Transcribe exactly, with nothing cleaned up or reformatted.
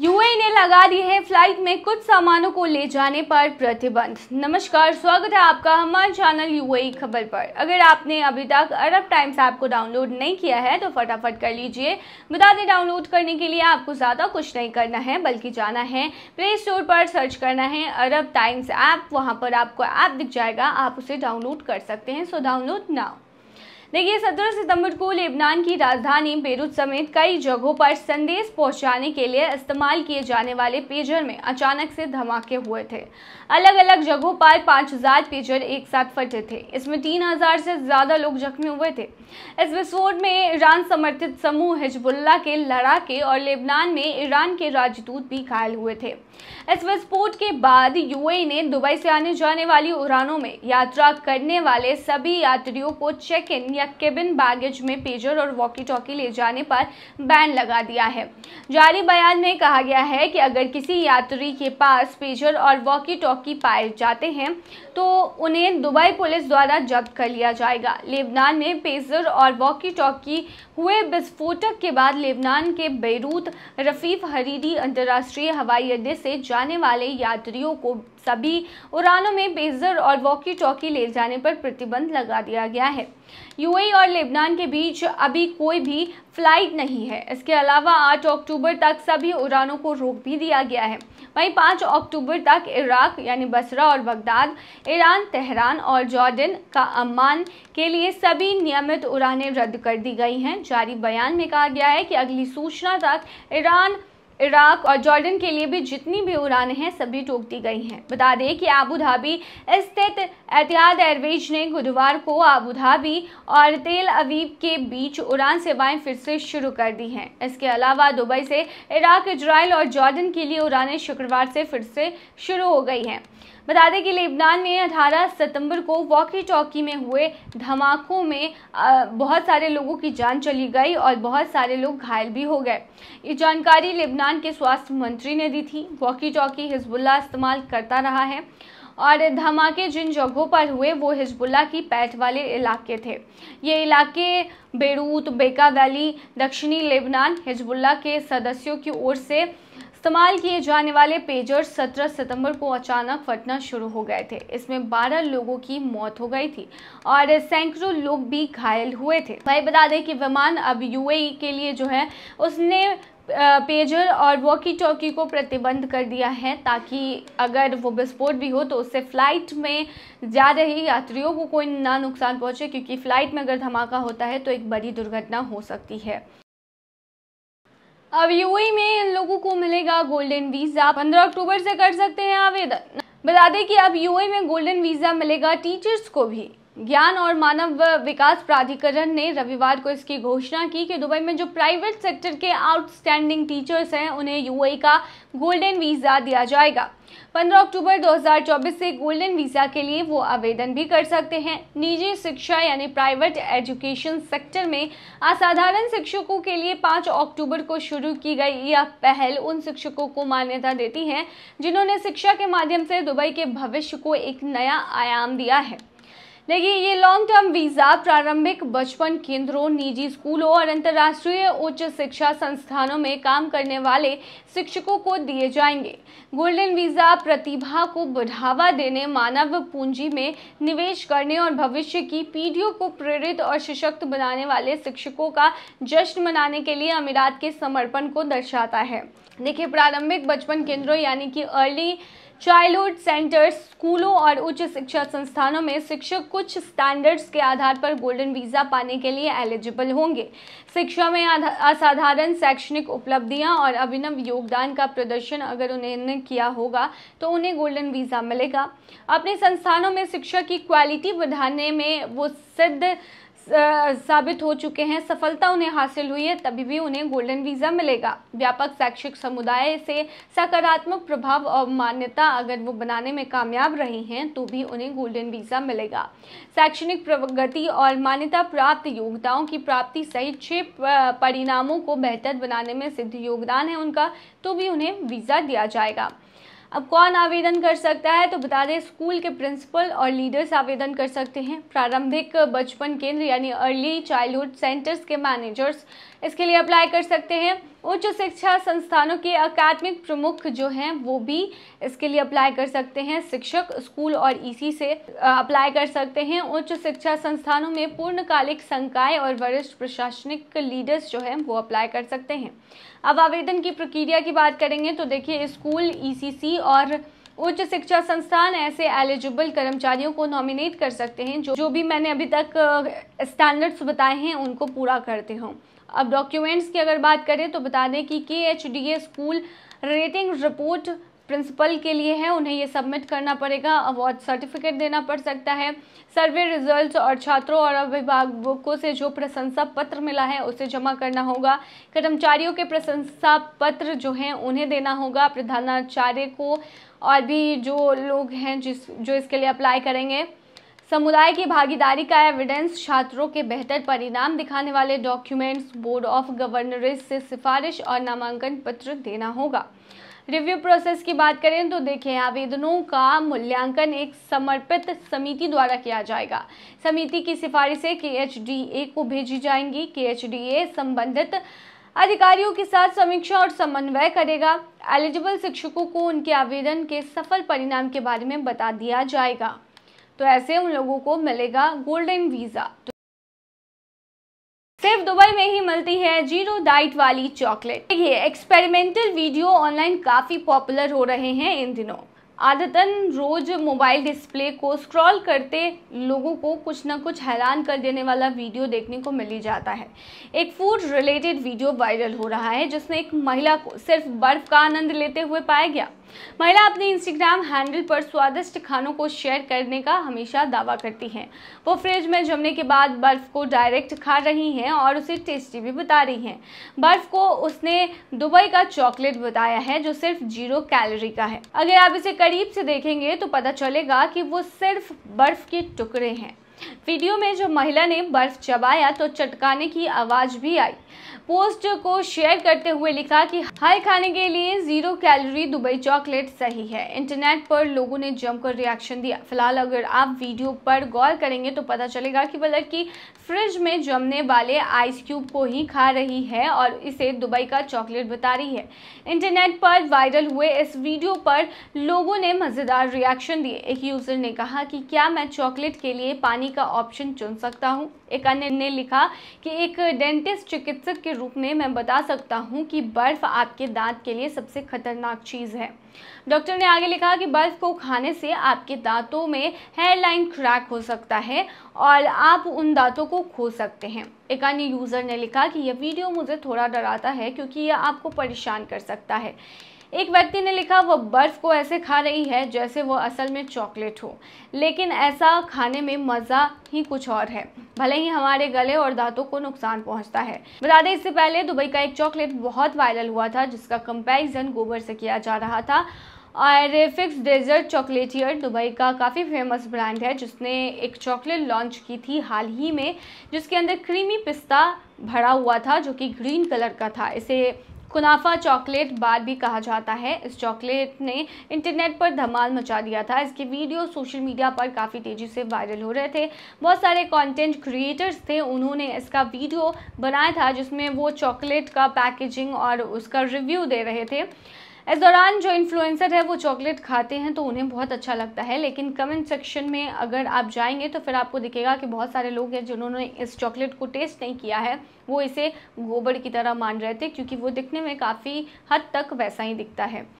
UAE ने लगा दिए हैं फ्लाइट में कुछ सामानों को ले जाने पर प्रतिबंध। नमस्कार, स्वागत है आपका हमारे चैनल यूएई खबर पर। अगर आपने अभी तक अरब टाइम्स ऐप को डाउनलोड नहीं किया है तो फटाफट कर लीजिए। बता दें, डाउनलोड करने के लिए आपको ज़्यादा कुछ नहीं करना है, बल्कि जाना है प्ले स्टोर पर, सर्च करना है अरब टाइम्स ऐप। वहाँ पर आपको ऐप दिख जाएगा, आप उसे डाउनलोड कर सकते हैं। So download now. देखिए, सत्रह सितंबर को लेबनान की राजधानी बेरूत समेत कई जगहों पर संदेश पहुंचाने के लिए इस्तेमाल किए जाने वाले पेजर में अचानक से धमाके हुए थे। अलग अलग जगहों पर पाँच हज़ार पेजर एक साथ फटे थे। इसमें तीन हज़ार से ज़्यादा लोग जख्मी हुए थे। इस विस्फोट में ईरान समर्थित समूह हिजबुल्लाह के लड़ाके और लेबनान में ईरान के राजदूत भी घायल हुए थे। इस विस्फोट के बाद यूएई ने दुबई से आने जाने वाली उड़ानों में यात्रा करने वाले सभी यात्रियों को चेक इन या केबिन बैगेज में पेजर और वॉकी टॉकी ले जाने पर बैन लगा दिया है। जारी बयान में कहा गया है कि अगर किसी यात्री के पास पेजर और वॉकी टॉकी पाए जाते हैं तो उन्हें दुबई पुलिस द्वारा जब्त कर लिया जाएगा। लेबनान में पेजर और वॉकी टॉकी हुए विस्फोटक के बाद लेबनान के बेरूत रफीक हरीरी अंतर्राष्ट्रीय हवाई अड्डे से जाने वाले यात्रियों को सभी उड़ानों में पेजर और वॉकी टॉकी ले जाने पर प्रतिबंध लगा दिया गया है। यूएई और लेबनान के बीच अभी कोई भी फ्लाइट नहीं है। इसके अलावा आठ अक्टूबर तक सभी उड़ानों को रोक भी दिया गया है। वहीं पाँच अक्टूबर तक इराक यानी बसरा और बगदाद, ईरान, तेहरान और जॉर्डन का अम्मान के लिए सभी नियमित उड़ानें रद्द कर दी गई हैं। जारी बयान में कहा गया है कि अगली सूचना तक ईरान, इराक और जॉर्डन के लिए भी जितनी भी उड़ानें हैं सभी रोक दी गई हैं। बता दें कि अबू धाबी स्थित एतिहाद एयरवेज ने बुधवार को अबू धाबी और तेल अवीव के बीच उड़ान सेवाएं फिर से शुरू कर दी हैं। इसके अलावा दुबई से इराक, इजराइल और जॉर्डन के लिए उड़ानें शुक्रवार से फिर से शुरू हो गई हैं। बता दें कि लेबनान में अठारह सितंबर को वॉकी टॉकी में हुए धमाकों में बहुत सारे लोगों की जान चली गई और बहुत सारे लोग घायल भी हो गए। ये जानकारी लेबनान के स्वास्थ्य मंत्री ने दी थी। वॉकी टॉकी हिजबुल्लाह इस्तेमाल करता रहा है और धमाके जिन जगहों पर हुए वो हिजबुल्लाह की पैठ वाले इलाके थे। ये इलाके बेरूत, बेका वैली, दक्षिणी लेबनान हिजबुल्लाह के सदस्यों की ओर से इस्तेमाल किए जाने वाले पेजर सत्रह सितंबर को अचानक फटना शुरू हो गए थे। इसमें बारह लोगों की मौत हो गई थी और सैकड़ों लोग भी घायल हुए थे। भाई बता दें कि विमान अब यूएई के लिए जो है उसने पेजर और वॉकी टॉकी को प्रतिबंध कर दिया है, ताकि अगर वो विस्फोट भी हो तो उससे फ़्लाइट में जा रहे यात्रियों को कोई ना नुकसान पहुंचे, क्योंकि फ़्लाइट में अगर धमाका होता है तो एक बड़ी दुर्घटना हो सकती है। अब यूएई में इन लोगों को मिलेगा गोल्डन वीज़ा, पंद्रह अक्टूबर से कर सकते हैं आवेदन। बता दें कि अब यूएई में गोल्डन वीज़ा मिलेगा टीचर्स को भी। ज्ञान और मानव विकास प्राधिकरण ने रविवार को इसकी घोषणा की कि दुबई में जो प्राइवेट सेक्टर के आउटस्टैंडिंग टीचर्स हैं उन्हें यूएई का गोल्डन वीज़ा दिया जाएगा। पंद्रह अक्टूबर दो हज़ार चौबीस से गोल्डन वीज़ा के लिए वो आवेदन भी कर सकते हैं। निजी शिक्षा यानी प्राइवेट एजुकेशन सेक्टर में असाधारण शिक्षकों के लिए पाँच अक्टूबर को शुरू की गई यह पहल उन शिक्षकों को मान्यता देती है जिन्होंने शिक्षा के माध्यम से दुबई के भविष्य को एक नया आयाम दिया है। देखिए, ये लॉन्ग टर्म वीज़ा प्रारंभिक बचपन केंद्रों, निजी स्कूलों और अंतर्राष्ट्रीय उच्च शिक्षा संस्थानों में काम करने वाले शिक्षकों को दिए जाएंगे। गोल्डन वीज़ा प्रतिभा को बढ़ावा देने, मानव पूंजी में निवेश करने और भविष्य की पीढ़ियों को प्रेरित और सशक्त बनाने वाले शिक्षकों का जश्न मनाने के लिए अमीरात के समर्पण को दर्शाता है। देखिए, प्रारंभिक बचपन केंद्रों यानी कि अर्ली चाइल्डहुड सेंटर्स, स्कूलों और उच्च शिक्षा संस्थानों में शिक्षक कुछ स्टैंडर्ड्स के आधार पर गोल्डन वीज़ा पाने के लिए एलिजिबल होंगे। शिक्षा में असाधारण शैक्षणिक उपलब्धियां और अभिनव योगदान का प्रदर्शन अगर उन्होंने किया होगा तो उन्हें गोल्डन वीज़ा मिलेगा। अपने संस्थानों में शिक्षा की क्वालिटी बढ़ाने में वो सिद्ध साबित हो चुके हैं, सफलता उन्हें हासिल हुई है, तभी भी उन्हें गोल्डन वीज़ा मिलेगा। व्यापक शैक्षिक समुदाय से सकारात्मक प्रभाव और मान्यता अगर वो बनाने में कामयाब रहे हैं तो भी उन्हें गोल्डन वीज़ा मिलेगा। शैक्षणिक प्रगति और मान्यता प्राप्त योग्यताओं की प्राप्ति सहित छह परिणामों को बेहतर बनाने में सिद्ध योगदान है उनका, तो भी उन्हें वीज़ा दिया जाएगा। अब कौन आवेदन कर सकता है तो बता दें स्कूल के प्रिंसिपल और लीडर्स आवेदन कर सकते हैं। प्रारंभिक बचपन केंद्र यानी अर्ली चाइल्डहुड सेंटर्स के मैनेजर्स इसके लिए अप्लाई कर सकते हैं। उच्च शिक्षा संस्थानों के अकादमिक प्रमुख जो हैं वो भी इसके लिए अप्लाई कर सकते हैं। शिक्षक स्कूल और ईसी से अप्लाई कर सकते हैं। उच्च शिक्षा संस्थानों में पूर्णकालिक संकाय और वरिष्ठ प्रशासनिक लीडर्स जो हैं वो अप्लाई कर सकते हैं। अब आवेदन की प्रक्रिया की बात करेंगे तो देखिए स्कूल ईसीसी और उच्च शिक्षा संस्थान ऐसे एलिजिबल कर्मचारियों को नॉमिनेट कर सकते हैं जो जो भी मैंने अभी तक स्टैंडर्ड्स बताए हैं उनको पूरा करते हों। अब डॉक्यूमेंट्स की अगर बात करें तो बता दें कि KHDA school rating report principal के लिए है, उन्हें ये सबमिट करना पड़ेगा। अवार्ड सर्टिफिकेट देना पड़ सकता है। सर्वे रिजल्ट्स और छात्रों और अभिभावकों से जो प्रशंसा पत्र मिला है उसे जमा करना होगा। कर्मचारियों के प्रशंसा पत्र जो हैं उन्हें देना होगा। प्रधानाचार्य को और भी जो लोग हैं जिस जो इसके लिए अप्लाई करेंगे। समुदाय की भागीदारी का एविडेंस, छात्रों के बेहतर परिणाम दिखाने वाले डॉक्यूमेंट्स, बोर्ड ऑफ गवर्नर्स से सिफारिश और नामांकन पत्र देना होगा। रिव्यू प्रोसेस की बात करें तो देखिए आवेदनों का मूल्यांकन एक समर्पित समिति द्वारा किया जाएगा। समिति की सिफारिशें केएचडीए को भेजी जाएंगी। केएचडीए संबंधित अधिकारियों के साथ समीक्षा और समन्वय करेगा। एलिजिबल शिक्षकों को उनके आवेदन के सफल परिणाम के बारे में बता दिया जाएगा, तो ऐसे उन लोगों को मिलेगा गोल्डन वीज़ा। तो सिर्फ दुबई में ही मिलती है जीरो डाइट वाली चॉकलेट। देखिए एक्सपेरिमेंटल वीडियो ऑनलाइन काफ़ी पॉपुलर हो रहे हैं इन दिनों। आदतन रोज मोबाइल डिस्प्ले को स्क्रॉल करते लोगों को कुछ ना कुछ हैरान कर देने वाला वीडियो देखने को मिल ही जाता है। एक फूड रिलेटेड वीडियो वायरल हो रहा है जिसमें एक महिला को सिर्फ बर्फ का आनंद लेते हुए पाया गया। महिला अपने इंस्टाग्राम हैंडल पर स्वादिष्ट खानों को शेयर करने का हमेशा दावा करती हैं। वो फ्रिज में जमने के बाद बर्फ को डायरेक्ट खा रही हैं और उसे टेस्टी भी बता रही हैं। बर्फ को उसने दुबई का चॉकलेट बताया है जो सिर्फ जीरो कैलोरी का है। अगर आप इसे करीब से देखेंगे तो पता चलेगा कि वो सिर्फ बर्फ के टुकड़े हैं। वीडियो में जब महिला ने बर्फ चबाया तो चटकाने की आवाज़ भी आई। पोस्ट को शेयर करते हुए लिखा कि हाय खाने के लिए जीरो कैलोरी दुबई चॉकलेट सही है। इंटरनेट पर लोगों ने जमकर रिएक्शन दिया। फिलहाल अगर आप वीडियो पर गौर करेंगे तो पता चलेगा कि वह लड़की फ्रिज में जमने वाले आइस क्यूब को ही खा रही है और इसे दुबई का चॉकलेट बता रही है। इंटरनेट पर वायरल हुए इस वीडियो पर लोगों ने मज़ेदार रिएक्शन दिए। एक यूज़र ने कहा कि क्या मैं चॉकलेट के लिए पानी का ऑप्शन चुन सकता हूँ। एक अन्य ने लिखा कि एक डेंटिस्ट चिकित्सक के रूप में मैं बता सकता हूँ कि बर्फ आपके दांत के लिए सबसे खतरनाक चीज़ है। डॉक्टर ने आगे लिखा कि बर्फ को खाने से आपके दांतों में हेयरलाइन क्रैक हो सकता है और आप उन दांतों को खो सकते हैं। एक अन्य यूज़र ने लिखा कि यह वीडियो मुझे थोड़ा डराता है क्योंकि यह आपको परेशान कर सकता है। एक व्यक्ति ने लिखा वह बर्फ़ को ऐसे खा रही है जैसे वह असल में चॉकलेट हो, लेकिन ऐसा खाने में मज़ा ही कुछ और है, भले ही हमारे गले और दांतों को नुकसान पहुंचता है। बता दें इससे पहले दुबई का एक चॉकलेट बहुत वायरल हुआ था जिसका कंपैरिजन गोबर से किया जा रहा था और फिक्स डेजर्ट चॉकलेटियर दुबई का काफ़ी फेमस ब्रांड है जिसने एक चॉकलेट लॉन्च की थी हाल ही में जिसके अंदर क्रीमी पिस्ता भरा हुआ था जो कि ग्रीन कलर का था। इसे कुनाफा चॉकलेट बार भी कहा जाता है। इस चॉकलेट ने इंटरनेट पर धमाल मचा दिया था। इसके वीडियो सोशल मीडिया पर काफ़ी तेज़ी से वायरल हो रहे थे। बहुत सारे कंटेंट क्रिएटर्स थे, उन्होंने इसका वीडियो बनाया था जिसमें वो चॉकलेट का पैकेजिंग और उसका रिव्यू दे रहे थे। इस दौरान जो इन्फ्लुएंसर है वो चॉकलेट खाते हैं तो उन्हें बहुत अच्छा लगता है, लेकिन कमेंट सेक्शन में अगर आप जाएंगे तो फिर आपको दिखेगा कि बहुत सारे लोग हैं जिन्होंने इस चॉकलेट को टेस्ट नहीं किया है, वो इसे गोबर की तरह मान रहे थे क्योंकि वो दिखने में काफ़ी हद तक वैसा ही दिखता है।